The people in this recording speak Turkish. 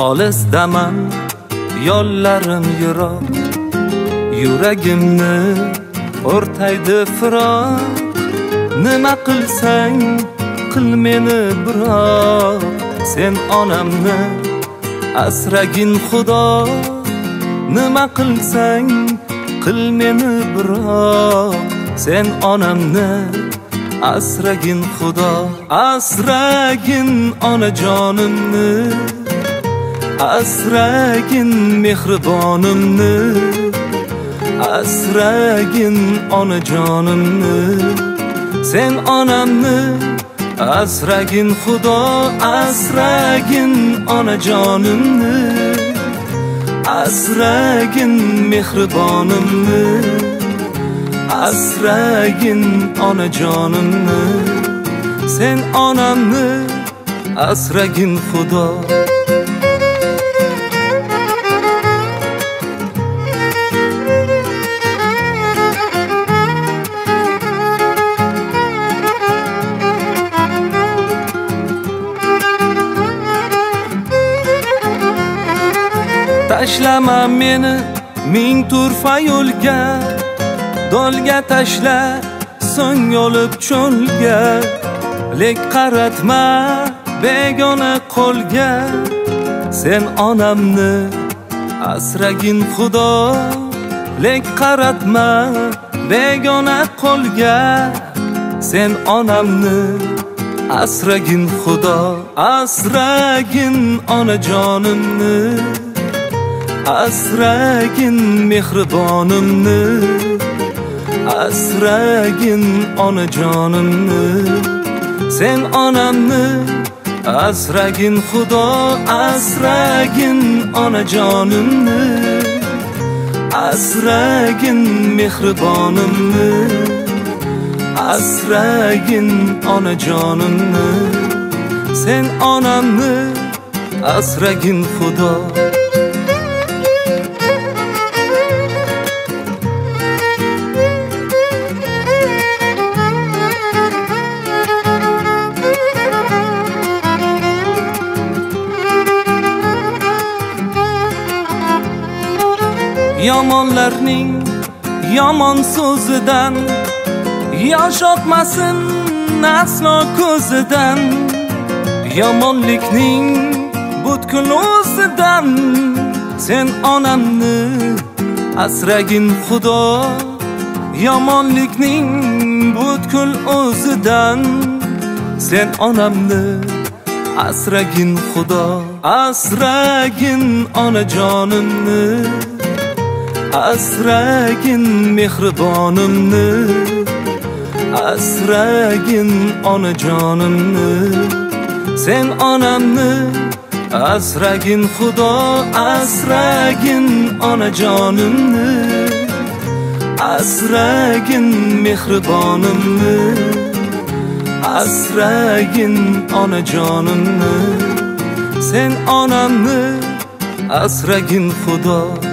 Olisdaman, yollarim yiroq, yuragimni o'rtaydi firoq. Nima qilsang qil meni biroq, sen onamni asragin Xudo. Nima qilsang qil meni biroq, sen onamni asragin Xudo. Asragin onajonimni, asragin mehribonimni, asragin onajonimni, sen onamni asragin Xudo. Asragin onajonimni, asragin mehribonimni, asragin onajonimni, sen onamni asragin Xudo. Tashlama meni ming turfa yo'lga, dolga tashla so'ng yo'lib cho'lga. Lek qaratma begona qo'lga, sen onamni asragin Xudo. Lek qaratma begona qo'lga, sen onamni asragin Xudo. Asragin onajonimni, asragin mehribonimni, asragin onajonimni, sen onamni asragin Xudo. Asragin onajonimni, asragin mehribonimni, asragin onajonimni, sen onamni asragin Xudo. Yomonlarning yomon so'zidan, yosh o'tmasin aslo ko'zidan. Yomonlikning butkul o'zidan, sen onamni asragin Xudo. Yomonlikning butkul o'zidan, sen onamni asragin Xudo. Asragin onajonimni, asragin mehribonimni, asragin onajonimni, sen onamni asragin Xudo. Asragin onajonimni, asragin mehribonimni, asragin onajonimni, sen onamni asragin Xudo.